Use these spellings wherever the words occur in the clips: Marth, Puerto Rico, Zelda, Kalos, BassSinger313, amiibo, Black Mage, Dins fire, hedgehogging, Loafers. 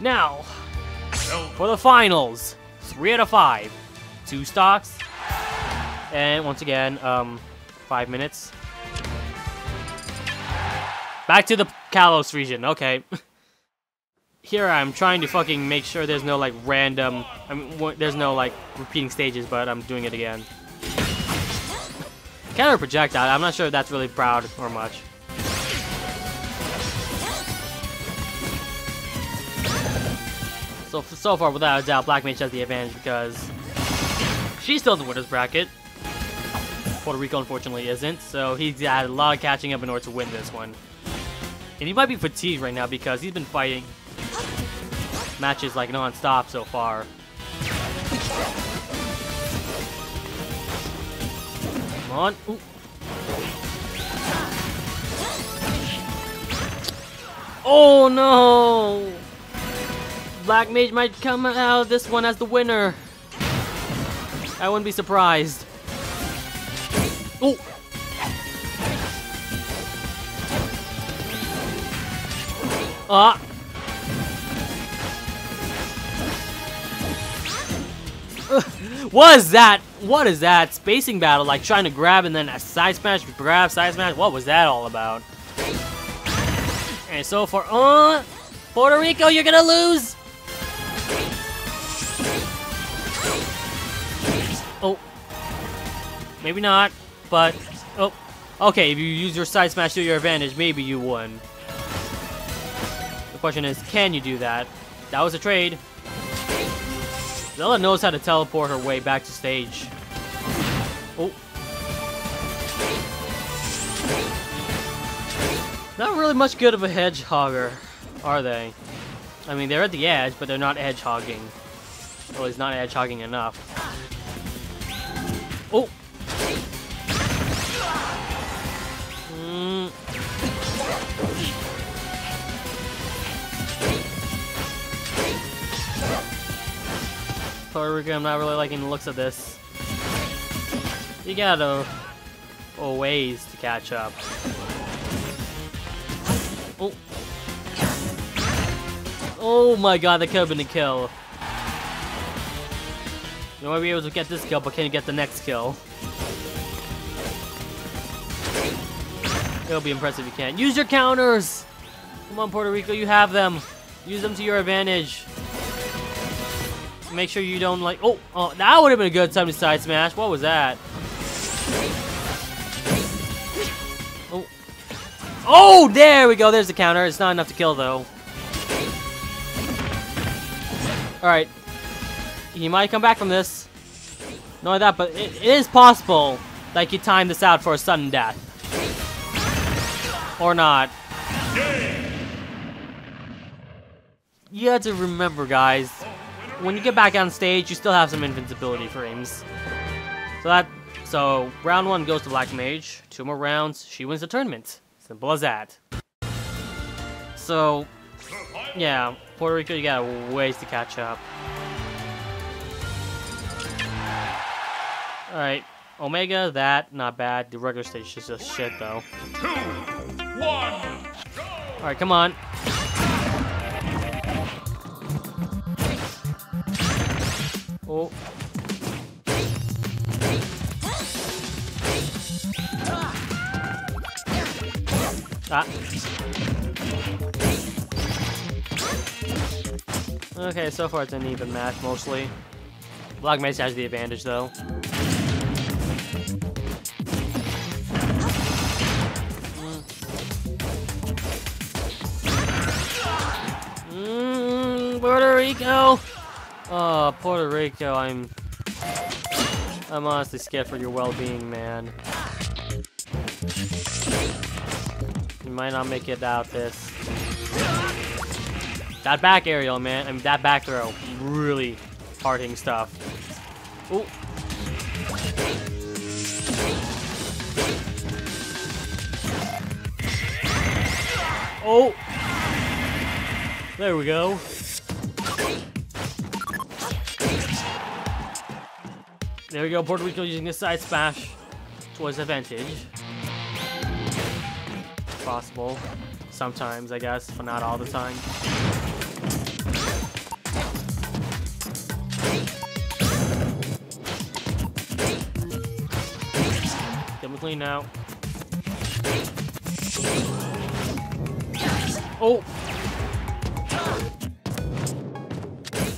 Now, for the finals, 3 out of 5, 2 stocks, and once again, 5 minutes. Back to the Kalos region, okay. Here I'm trying to fucking make sure there's no like random, I mean, there's no like repeating stages, but I'm doing it again. Counter projectile, I'm not sure if that's really proud or much. So far, without a doubt, Black Mage has the advantage because she's still in the winner's bracket. Puerto Rico, unfortunately, isn't, so he's had a lot of catching up in order to win this one. And he might be fatigued right now because he's been fighting matches like non-stop so far. Come on. Ooh. Oh no! Black Mage might come out of this one as the winner. I wouldn't be surprised. Oh! Ah! What is that? What is that? Spacing battle, like trying to grab and then a side smash, grab, side smash. What was that all about? And so far, Puerto Rico, you're gonna lose! Oh. Maybe not, but... Oh. Okay, if you use your side smash to your advantage, maybe you won. The question is, can you do that? That was a trade. Zelda knows how to teleport her way back to stage. Oh. Not really much good of a hedgehogger, are they? I mean, they're at the edge, but they're not hedgehogging. Well, he's not hedgehogging enough. Oh! Mm. Puerto Rico, I'm not really liking the looks of this. You got a ways to catch up. Oh! Oh my god, that could have been a kill. You might be able to get this kill, but can you get the next kill? It'll be impressive if you can. Use your counters! Come on, Puerto Rico, you have them. Use them to your advantage. Make sure you don't like... Oh, oh, that would have been a good time to side smash. What was that? Oh. Oh, there we go. There's the counter. It's not enough to kill, though. Alright. He might come back from this. Not like that, but it is possible that he timed this out for a sudden death. Or not. You have to remember, guys, when you get back on stage, you still have some invincibility frames. So round 1 goes to Black Mage. 2 more rounds, she wins the tournament. Simple as that. So, yeah, Puerto Rico, you got ways to catch up. Alright, Omega, that, not bad. The regular stage is just shit, though. 2, 1, go! Alright, come on. Oh. Ah. Okay, so far it's an even match, mostly. Black Mage has the advantage, though. Puerto Rico! Oh, Puerto Rico, I'm honestly scared for your well-being, man. You might not make it out this. That back aerial, man. I mean, that back throw. Really hard-hitting stuff. Ooh. Oh! There we go. There we go, Puerto Rico using the side smash towards advantage. Possible. Sometimes, I guess, but not all the time. specifically now. Oh!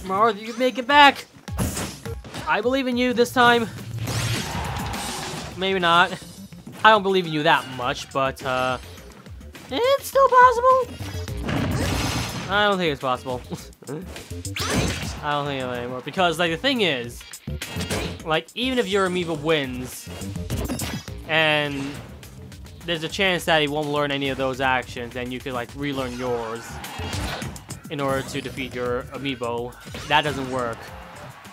Marth, you can make it back! I believe in you this time. Maybe not. I don't believe in you that much, but, it's still possible! I don't think it's possible. I don't think it anymore, because, like, the thing is, like, even if your amiibo wins, and there's a chance that he won't learn any of those actions, and you could, like, relearn yours in order to defeat your amiibo. That doesn't work.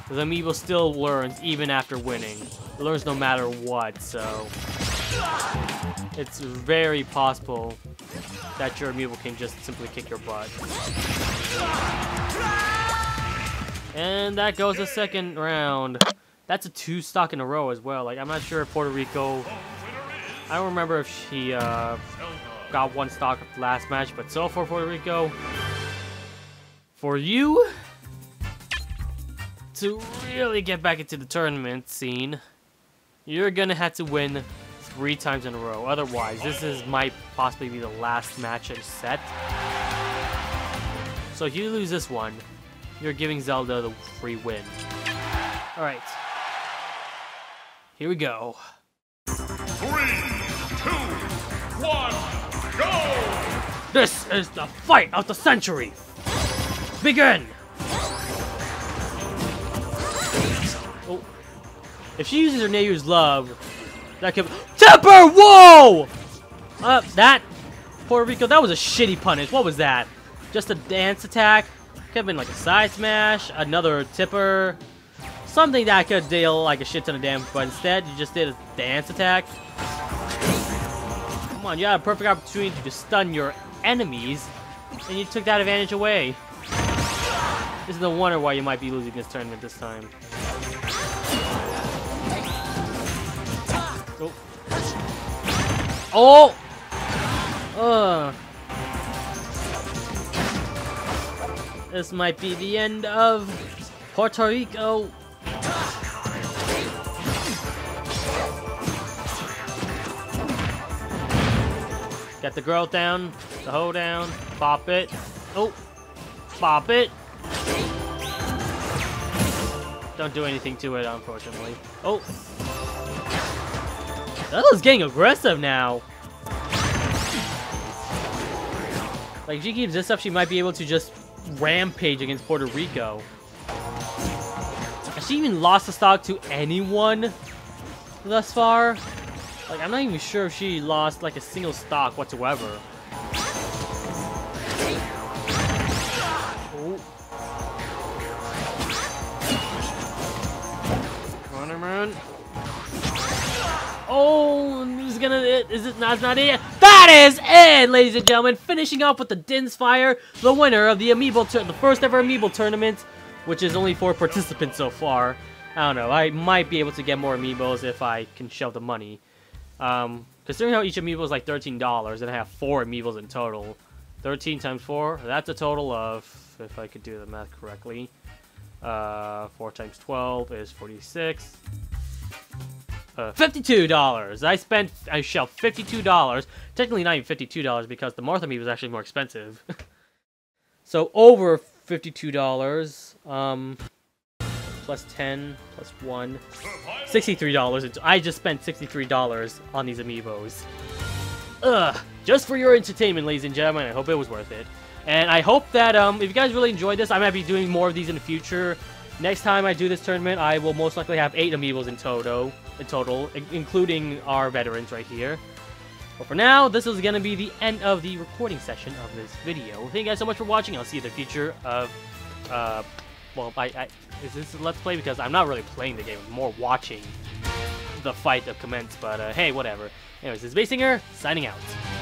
The amiibo still learns even after winning. It learns no matter what, so it's very possible that your amiibo can just simply kick your butt. And that goes the second round. That's a 2 stock in a row as well. Like, I'm not sure if Puerto Rico, I don't remember if she got 1 stock last match, but so for Puerto Rico, for you to really get back into the tournament scene, you're gonna have to win 3 times in a row. Otherwise, this is might possibly be the last match in set. So if you lose this one, you're giving Zelda the free win. All right, here we go. 3, 2, 1, go! This is the fight of the century. Begin. Oh, if she uses her Neyu's love, that could temper. Whoa! That Puerto Rico. That was a shitty punish. What was that? Just a dance attack. Could have been like a side smash, another tipper, something that could deal like a shit ton of damage. But instead, you just did a dance attack. Come on, you had a perfect opportunity to stun your enemies, and you took that advantage away. This is no wonder why you might be losing this tournament this time. Oh! This might be the end of Puerto Rico. Got the girl down, the hoe down, bop it. Oh, bop it. Don't do anything to it, unfortunately. Oh. Zelda's getting aggressive now. Like, if she keeps this up, she might be able to just rampage against Puerto Rico. Has she even lost a stock to anyone thus far? Like, I'm not even sure if she lost, like, a single stock whatsoever. Oh, is gonna it? Is it not? It's not it. That is it, ladies and gentlemen. Finishing off with the Dins fire, the winner of the amiibo, the first ever amiibo tournament, which is only 4 participants so far. I don't know. I might be able to get more amiibos if I can shell the money. Considering how each amiibo is like $13, and I have 4 amiibos in total. 13 times 4. That's a total of, if I could do the math correctly, 4 times 12 is 46. $52! I shelled $52. Technically not even $52 because the Marth amiibo was actually more expensive. So over $52. Plus 10, plus 1. $63. I just spent $63 on these amiibos. Ugh! Just for your entertainment, ladies and gentlemen. I hope it was worth it. And I hope that, if you guys really enjoyed this, I might be doing more of these in the future. Next time I do this tournament, I will most likely have 8 amiibos in total, including our veterans right here. But for now, this is going to be the end of the recording session of this video. Thank you guys so much for watching. I'll see you in the future of, well, is this a Let's Play? Because I'm not really playing the game, I'm more watching the fight commence, but hey, whatever. Anyways, this is BassSinger313, signing out.